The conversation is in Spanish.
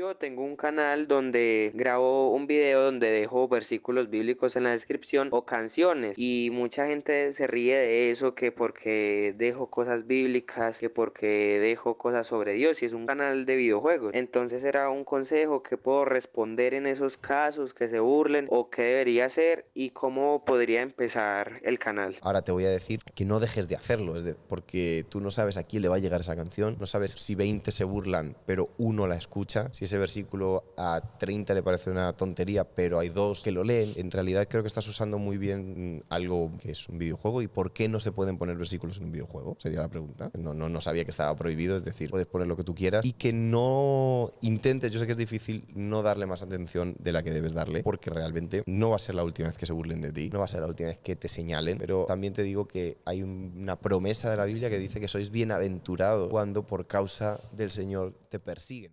Yo tengo un canal donde grabo un video donde dejo versículos bíblicos en la descripción o canciones, y mucha gente se ríe de eso, que porque dejo cosas bíblicas, que porque dejo cosas sobre Dios, y es un canal de videojuegos. Entonces era un consejo que puedo responder en esos casos que se burlen, o qué debería hacer y cómo podría empezar el canal. Ahora te voy a decir que no dejes de hacerlo, porque tú no sabes a quién le va a llegar esa canción, no sabes si 20 se burlan pero uno la escucha, si ese versículo a 30 le parece una tontería, pero hay 2 que lo leen. En realidad creo que estás usando muy bien algo que es un videojuego. ¿Y por qué no se pueden poner versículos en un videojuego? Sería la pregunta. No sabía que estaba prohibido, es decir, puedes poner lo que tú quieras, y que no intentes, yo sé que es difícil, no darle más atención de la que debes darle, porque realmente no va a ser la última vez que se burlen de ti, no va a ser la última vez que te señalen, pero también te digo que hay una promesa de la Biblia que dice que sois bienaventurados cuando por causa del Señor te persiguen.